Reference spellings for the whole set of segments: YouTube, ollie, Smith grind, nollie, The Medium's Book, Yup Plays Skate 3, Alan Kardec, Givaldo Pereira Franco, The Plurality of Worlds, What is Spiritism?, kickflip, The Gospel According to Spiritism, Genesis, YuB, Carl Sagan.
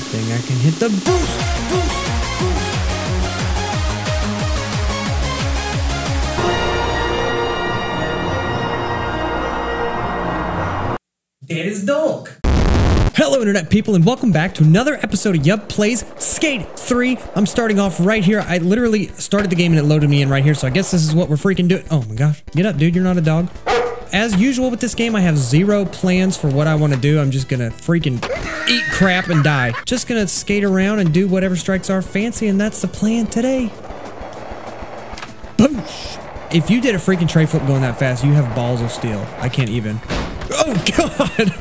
good thing I can hit the boost. It is dog. Hello internet people and welcome back to another episode of Yup Plays Skate 3. I'm starting off right here. I literally started the game and it loaded me in right here, so I guess this is what we're freaking doing. Oh my gosh. Get up, dude. You're not a dog. As usual with this game, I have zero plans for what I want to do. I'm just gonna freaking eat crap and die. Just gonna skate around and do whatever strikes our fancy, and that's the plan today. Boosh! If you did a freaking tray flip going that fast, you have balls of steel. I can't even. Oh god!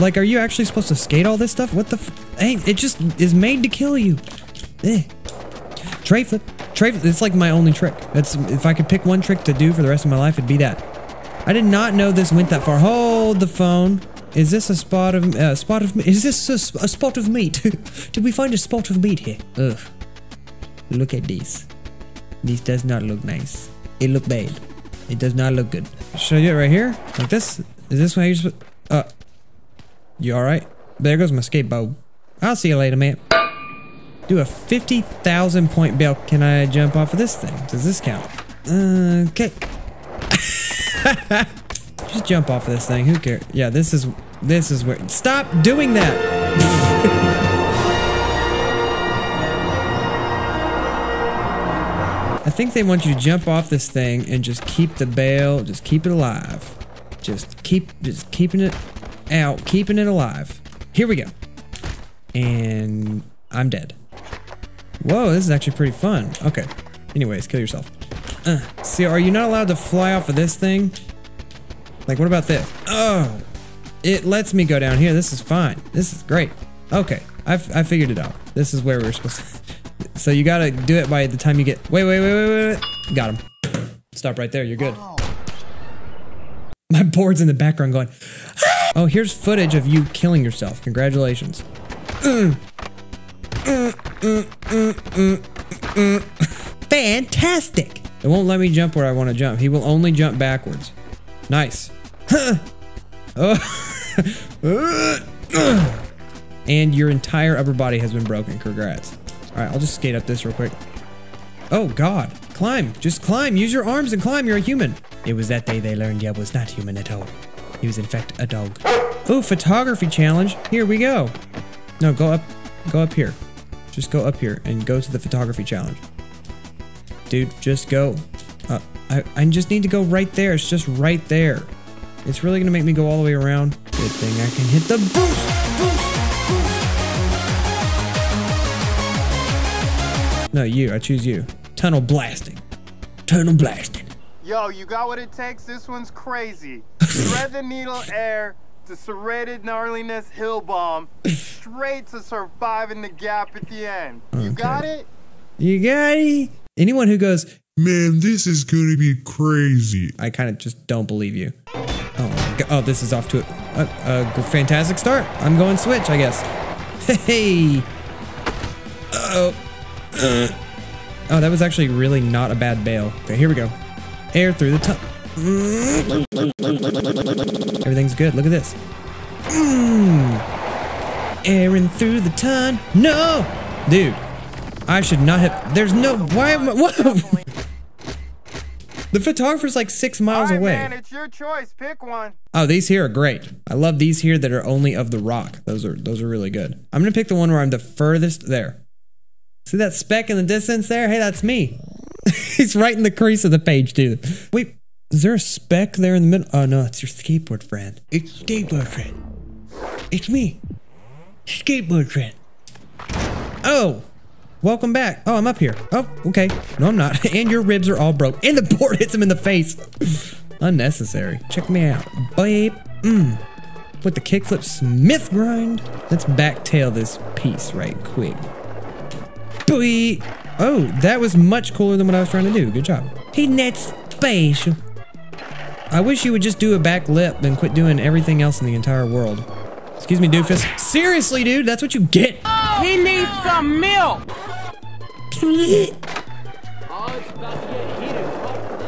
Like, are you actually supposed to skate all this stuff? What the f— hey, it just is made to kill you. Eh. Tray flip. Tray flip. It's like my only trick. That's— if I could pick one trick to do for the rest of my life, it'd be that. I did not know this went that far. Hold the phone. Is this a spot of— is this a spot of meat? Did we find a spot of meat here? Ugh. Look at this. This does not look nice. It look bad. It does not look good. Should I do it right here? Like this? Is this why you're supposed— you alright? There goes my skateboard. I'll see you later, man. Do a 50,000 point bail. Can I jump off of this thing? Does this count? Okay. Just jump off of this thing. Who cares? Yeah, this is where— stop doing that! I think they want you to jump off this thing and just keep the bail, just keep it alive. Just keeping it out, keeping it alive. Here we go. And I'm dead. Whoa, this is actually pretty fun. Okay. Anyways, kill yourself. See, are you not allowed to fly off of this thing? Like, what about this? Oh, it lets me go down here. This is fine. This is great. Okay. I figured it out. This is where we were supposed to. So you gotta do it by the time you get— wait. Got him. Stop right there, you're good. My board's in the background going, oh, here's footage of you killing yourself. Congratulations. Fantastic! It won't let me jump where I want to jump. He will only jump backwards. Nice. Oh. And your entire upper body has been broken. Congrats. Alright, I'll just skate up this real quick. Oh god. Climb. Just climb. Use your arms and climb. You're a human. It was that day they learned Yub was not human at all. He was in fact a dog. Ooh, photography challenge. Here we go. No, go up here. Just go up here and go to the photography challenge. Dude, just go up. I just need to go right there. It's just right there. It's really gonna make me go all the way around. Good thing I can hit the boost. No, you. I choose you. Tunnel blasting. Tunnel blasting. Yo, you got what it takes? This one's crazy. Thread the needle air to serrated gnarliness hill bomb straight to surviving the gap at the end. Okay. You got it? You got it? Anyone who goes, man, this is gonna be crazy, I kind of just don't believe you. Oh, my God. Oh, this is off to a fantastic start. I'm going switch, I guess. Hey. Uh-oh. Oh, that was actually really not a bad bail. Okay, here we go. Air through the top. Everything's good. Look at this. Airing through the ton. No! Dude, I should not have— there's no— why am I— whoa! The photographer's like 6 miles away. Man, it's your choice. Pick one. Oh, these here are great. I love these here that are only of the rock. Those are really good. I'm gonna pick the one where I'm the furthest there. See that speck in the distance there? Hey, that's me. He's right in the crease of the page, dude. Wait, is there a speck there in the middle? Oh, no, it's your skateboard friend. It's skateboard friend. It's me. Skateboard friend. Oh, welcome back. Oh, I'm up here. Oh, okay. No, I'm not. And your ribs are all broke. And the board hits him in the face. Unnecessary. Check me out. Babe. With the kickflip Smith grind. Let's backtail this piece right quick. Boy. Oh, that was much cooler than what I was trying to do. Good job. Hey, that's special. I wish you would just do a back lip and quit doing everything else in the entire world. Excuse me, doofus. Seriously, dude, that's what you get. Oh, he needs some milk.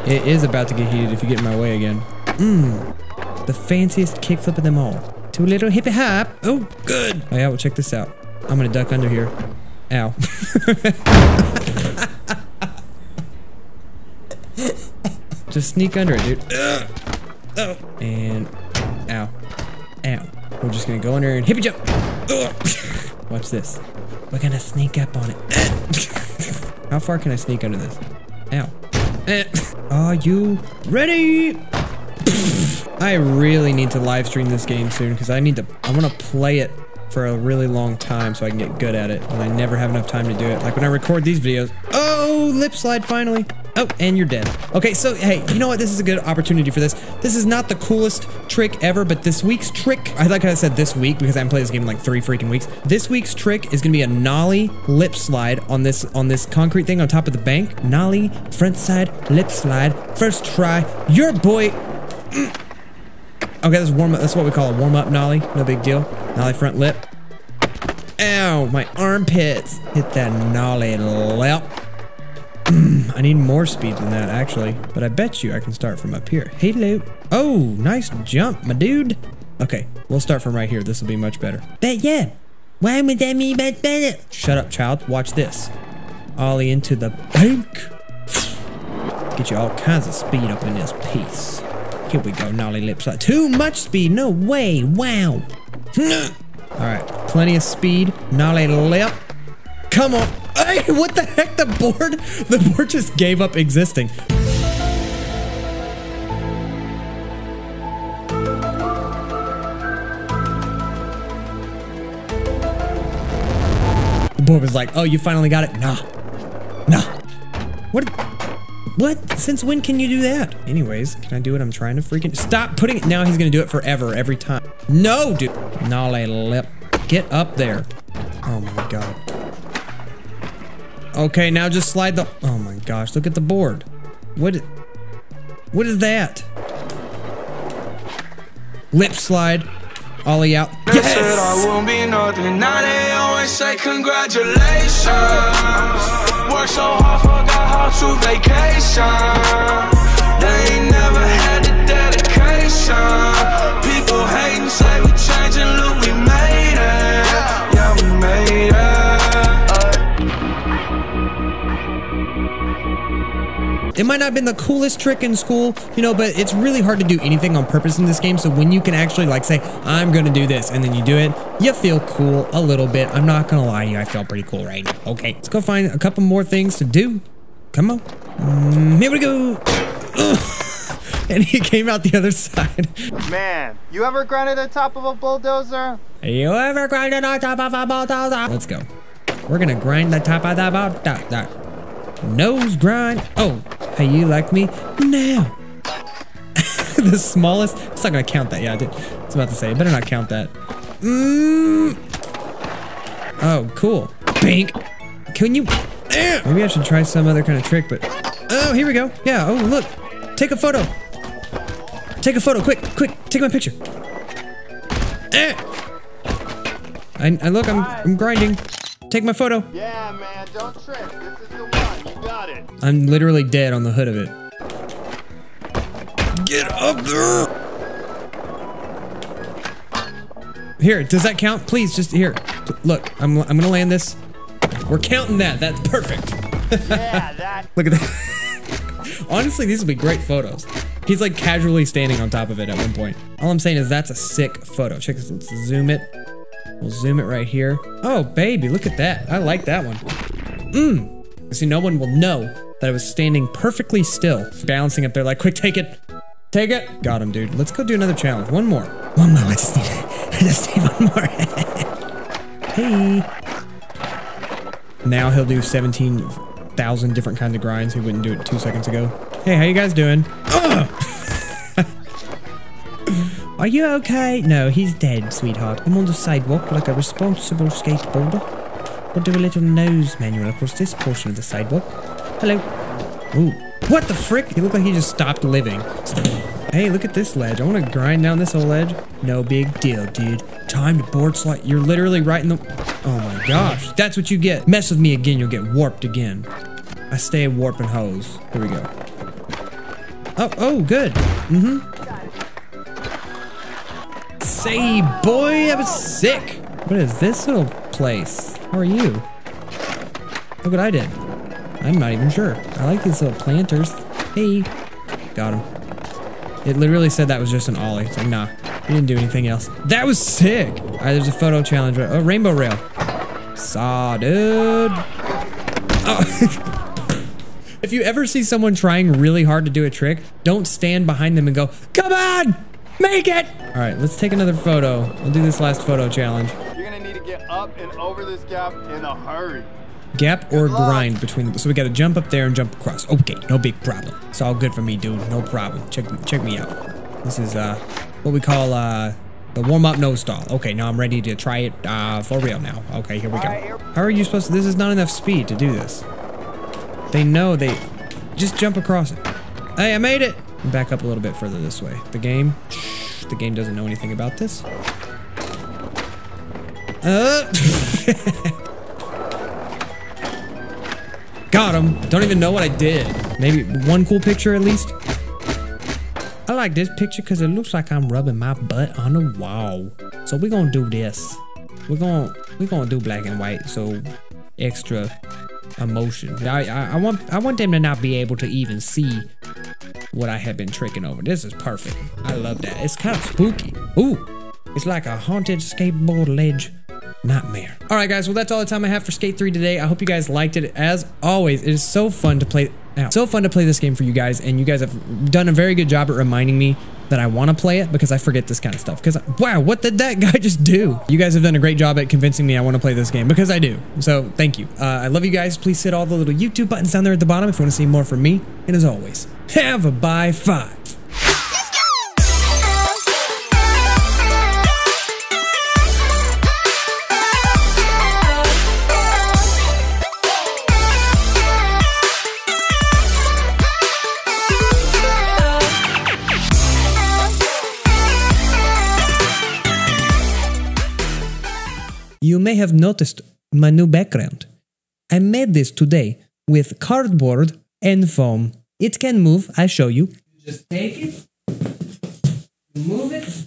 It is about to get heated if you get in my way again. The fanciest kickflip of them all. To a little hippie hop. Oh, good. Oh, yeah, well, check this out. I'm gonna duck under here. Ow. Just sneak under it, dude. Oh. And ow. Ow. We're just gonna go under and hippie jump. Watch this. We're gonna sneak up on it. How far can I sneak under this? Ow. Are you ready? I really need to live stream this game soon because I want to play it for a really long time so I can get good at it, and I never have enough time to do it. Like when I record these videos. Oh, lip slide finally. Oh, and you're dead. Okay, so hey, you know what? This is a good opportunity for this. This is not the coolest trick ever, but this week's trick, like I said this week, because I haven't played this game in like 3 freaking weeks. This week's trick is gonna be a nollie lip slide on this concrete thing on top of the bank. Nollie, front side, lip slide, first try. Your boy. Okay, that's warm up. That's what we call a warm up nollie. No big deal. Nollie front lip. Ow, my armpits. Hit that nollie lip. I need more speed than that, actually. But I bet you I can start from up here. Hello. Oh, nice jump, my dude. Okay, we'll start from right here. This will be much better. But yeah, why would that be much better? Shut up, child. Watch this. Ollie into the bank. Get you all kinds of speed up in this piece. Here we go, nollie lip slide. Too much speed. No way. Wow. All right, plenty of speed. Nollie lip. Come on. Hey, what the heck? The board just gave up existing. The board was like, oh, you finally got it? Nah. Nah. What? What? Since when can you do that? Anyways, can I do what I'm trying to freaking... Stop putting it... Now he's gonna do it forever, every time. No, dude. Nollie lip. Get up there. Oh my God. Okay, now just slide the... Oh my gosh, look at the board. What is that? Lip slide. Ollie out. Yes! I won't be nothing. Now they always say congratulations. Work so hard, forgot how to vacation. They ain't never had the dedication. People hate and say we changing, look, we made it. Yeah, we made it. It might not have been the coolest trick in school, you know, but it's really hard to do anything on purpose in this game. So when you can actually like say, I'm going to do this, and then you do it, you feel cool a little bit. I'm not going to lie to you. I feel pretty cool right now. Okay, let's go find a couple more things to do. Come on. Here we go. Ugh. And he came out the other side. Man, you ever grinded on top of a bulldozer? You ever grinded on top of a bulldozer? Let's go. We're going to grind the top of the bulldozer. Nose grind. Oh, how you like me now? The smallest. It's not gonna count that. Yeah, I did. I was about to say, I better not count that. Oh, cool. Bink. Can you? Maybe I should try some other kind of trick, but. Oh, here we go. Yeah. Oh, look. Take a photo. Take a photo, quick, quick. Take my picture. I look. I'm grinding. Take my photo. Yeah, man. Don't trip. This is the one. You got it. I'm literally dead on the hood of it. Get up there. Here, does that count? Please, just here. Look, I'm gonna land this. We're counting that. That's perfect. Yeah, that. Look at that. Honestly, these will be great photos. He's like casually standing on top of it at one point. All I'm saying is that's a sick photo. Check this. Let's zoom it. We'll zoom it right here. Oh, baby, look at that. I like that one. See, no one will know that I was standing perfectly still, balancing up there like, quick, take it. Take it. Got him, dude. Let's go do another challenge. One more. One more. I just need one more. Hey. Now he'll do 17,000 different kinds of grinds. He wouldn't do it 2 seconds ago. Hey, how you guys doing? Are you okay? No, he's dead, sweetheart. I'm on the sidewalk like a responsible skateboarder. We'll do a little nose manual across this portion of the sidewalk. Hello. Ooh. What the frick? He looked like he just stopped living. Hey, look at this ledge. I want to grind down this old ledge. No big deal, dude. Time to board slide. You're literally right in the... Oh my gosh. That's what you get. Mess with me again, you'll get warped again. I stay warping hose. Here we go. Oh, good. Say boy, that was sick. What is this little place. How are you? Look what I did. I'm not even sure. I like these little planters. Hey. Got him. It literally said that was just an ollie. It's like, nah. We didn't do anything else. That was sick! Alright, there's a photo challenge. Oh, rainbow rail. Saw, dude. Oh. If you ever see someone trying really hard to do a trick, don't stand behind them and go, come on! Make it! Alright, let's take another photo. We'll do this last photo challenge. You're gonna need to get up and over this gap in a hurry. Gap or grind between them. So we gotta jump up there and jump across. Okay, no big problem. It's all good for me, dude. No problem. Check me out. This is what we call the warm-up nose stall. Okay, now I'm ready to try it for real now. Okay, here we go. How are you supposed to? This is not enough speed to do this. They know they just jump across it. Hey, I made it. Back up a little bit further this way. The game doesn't know anything about this. Got him. Don't even know what I did. Maybe one cool picture at least. I like this picture because it looks like I'm rubbing my butt on the wall. So we're gonna do this. We're gonna do black and white. So extra emotion. I want them to not be able to even see what I have been tricking over. This is perfect. I love that. It's kind of spooky. Ooh, it's like a haunted skateboard ledge nightmare. All right, guys. Well, that's all the time I have for Skate 3 today. I hope you guys liked it. As always, it is so fun to play. Now, so fun to play this game for you guys, and you guys have done a very good job at reminding me that I want to play it because I forget this kind of stuff. Because, wow, what did that guy just do? You guys have done a great job at convincing me I want to play this game because I do. So, thank you. I love you guys. Please hit all the little YouTube buttons down there at the bottom if you want to see more from me. And as always, have a bye five. You may have noticed my new background. I made this today with cardboard and foam. It can move, I show you. Just take it, move it.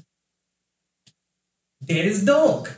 There is dog.